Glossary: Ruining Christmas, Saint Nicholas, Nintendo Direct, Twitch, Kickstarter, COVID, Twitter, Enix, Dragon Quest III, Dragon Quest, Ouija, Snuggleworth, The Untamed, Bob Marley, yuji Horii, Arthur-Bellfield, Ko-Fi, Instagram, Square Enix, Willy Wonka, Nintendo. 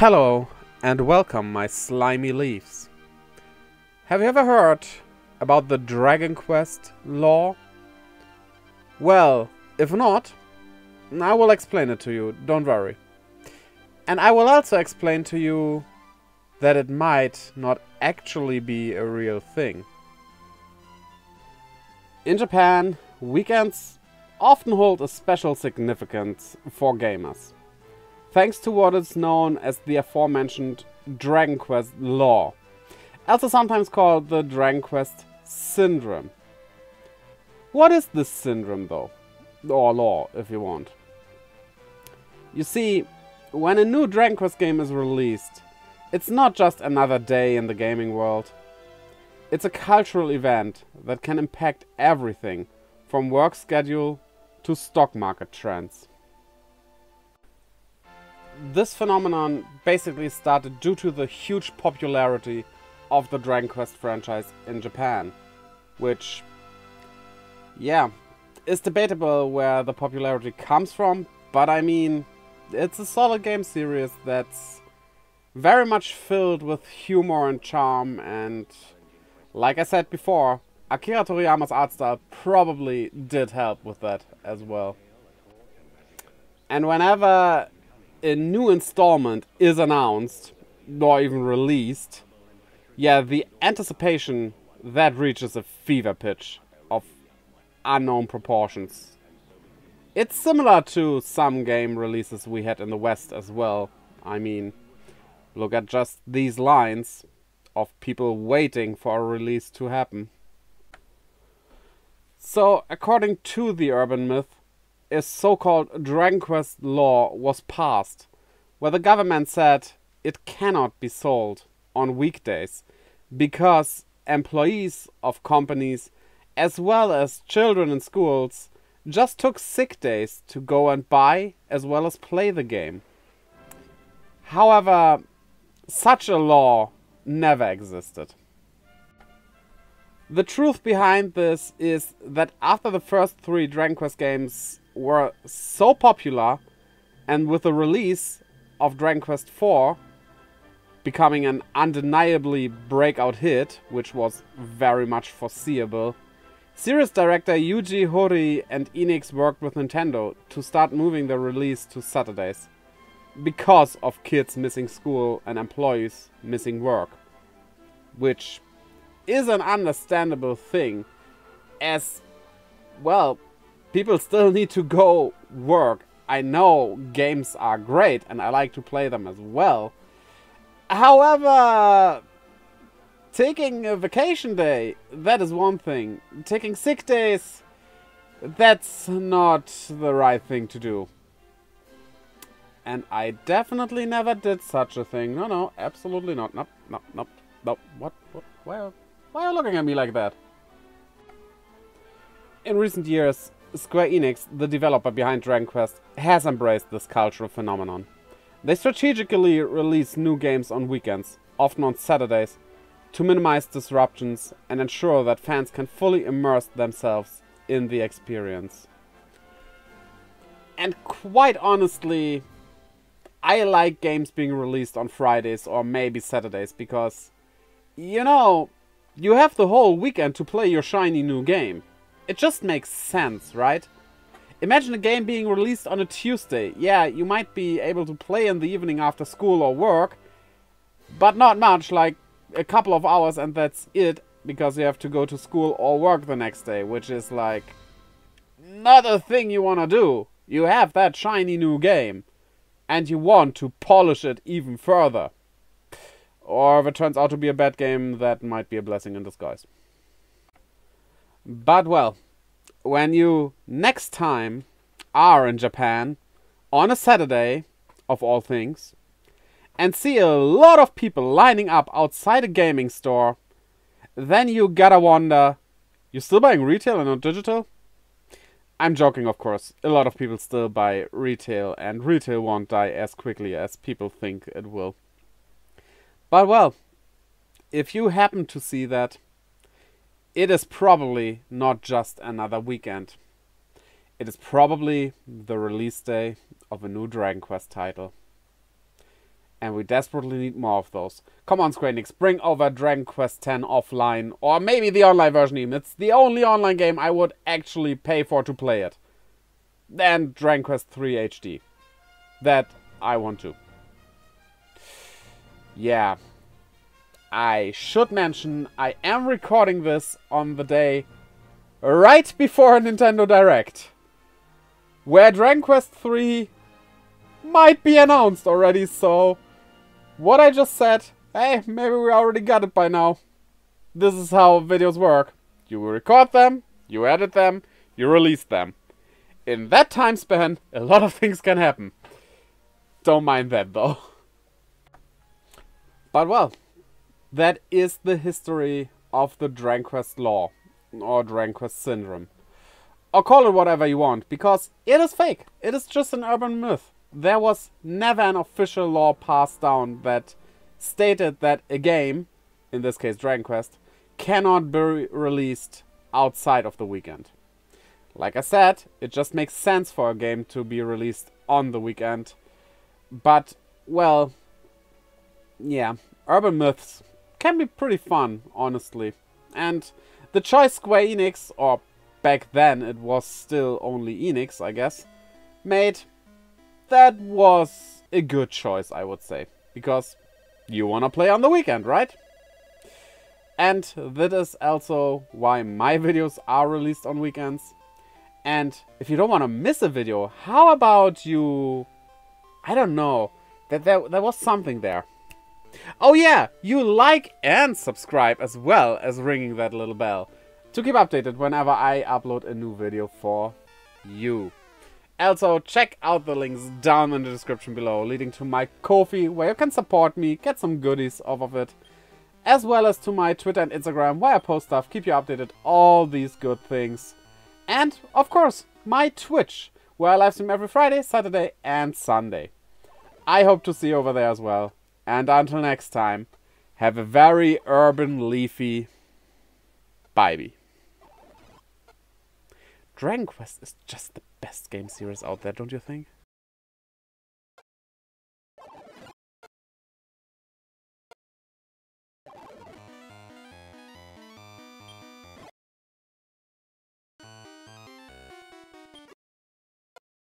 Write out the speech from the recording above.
Hello and welcome, my slimy leaves. Have you ever heard about the Dragon Quest lore? Well, if not, I will explain it to you, don't worry. And I will also explain to you that it might not actually be a real thing. In Japan, weekends often hold a special significance for gamers, thanks to what is known as the aforementioned Dragon Quest lore, also sometimes called the Dragon Quest syndrome. What is this syndrome though? Or lore, if you want. You see, when a new Dragon Quest game is released, it's not just another day in the gaming world. It's a cultural event that can impact everything from work schedule to stock market trends. This phenomenon basically started due to the huge popularity of the Dragon Quest franchise in Japan, which, yeah, is debatable where the popularity comes from, but I mean, it's a solid game series that's very much filled with humor and charm, and like I said before, Akira Toriyama's art style probably did help with that as well. And whenever a new installment is announced, or even released, yeah, the anticipation that reaches a fever pitch of unknown proportions. It's similar to some game releases we had in the West as well. I mean, look at just these lines of people waiting for a release to happen. So, according to the urban myth, a so-called Dragon Quest law was passed, where the government said it cannot be sold on weekdays because employees of companies as well as children in schools just took sick days to go and buy as well as play the game. However, such a law never existed. The truth behind this is that after the first three Dragon Quest games were so popular, and with the release of Dragon Quest IV becoming an undeniably breakout hit, which was very much foreseeable, series director Yuji Horii and Enix worked with Nintendo to start moving the release to Saturdays, because of kids missing school and employees missing work, which is an understandable thing, as, well, people still need to go work. I know games are great and I like to play them as well. However, taking a vacation day, that is one thing. Taking sick days, that's not the right thing to do. And I definitely never did such a thing. No, no, absolutely not. Nope, nope, nope, nope. What? Why are you looking at me like that? In recent years, Square Enix, the developer behind Dragon Quest, has embraced this cultural phenomenon. They strategically release new games on weekends, often on Saturdays, to minimize disruptions and ensure that fans can fully immerse themselves in the experience. And quite honestly, I like games being released on Fridays or maybe Saturdays because, you know, you have the whole weekend to play your shiny new game. It just makes sense, right? Imagine a game being released on a Tuesday. Yeah, you might be able to play in the evening after school or work, but not much, like a couple of hours and that's it, because you have to go to school or work the next day, which is like not a thing you want to do. You have that shiny new game and you want to polish it even further. Or if it turns out to be a bad game, that might be a blessing in disguise. But well, when you next time are in Japan on a Saturday, of all things, and see a lot of people lining up outside a gaming store, then you gotta wonder, you still buying retail and not digital? I'm joking, of course. A lot of people still buy retail, and retail won't die as quickly as people think it will. But well, if you happen to see that, it is probably not just another weekend. It is probably the release day of a new Dragon Quest title. And we desperately need more of those. Come on, Square Enix, bring over Dragon Quest X offline, or maybe the online version even. It's the only online game I would actually pay for to play it. Then Dragon Quest III HD. That I want to. Yeah. I should mention, I am recording this on the day right before Nintendo Direct, where Dragon Quest III might be announced already, so what I just said, hey, maybe we already got it by now. This is how videos work. You record them, you edit them, you release them. In that time span, a lot of things can happen. Don't mind that, though. But well, that is the history of the Dragon Quest lore, or Dragon Quest syndrome. Or call it whatever you want, because it is fake. It is just an urban myth. There was never an official law passed down that stated that a game, in this case Dragon Quest, cannot be released outside of the weekend. Like I said, it just makes sense for a game to be released on the weekend. But, well, yeah, urban myths can be pretty fun, honestly. And the choice Square Enix, or back then it was still only Enix, I guess, made... that was a good choice, I would say, because you want to play on the weekend, right? And that is also why my videos are released on weekends. And if you don't want to miss a video, how about you... I don't know, there was something there. Oh yeah, you like and subscribe as well as ringing that little bell to keep updated whenever I upload a new video for you. Also, check out the links down in the description below, leading to my Ko-Fi, where you can support me, get some goodies off of it, as well as to my Twitter and Instagram, where I post stuff, keep you updated, all these good things. And, of course, my Twitch, where I livestream every Friday, Saturday and Sunday. I hope to see you over there as well. And until next time, have a very urban, leafy... baby. Dragon Quest is just the best game series out there, don't you think?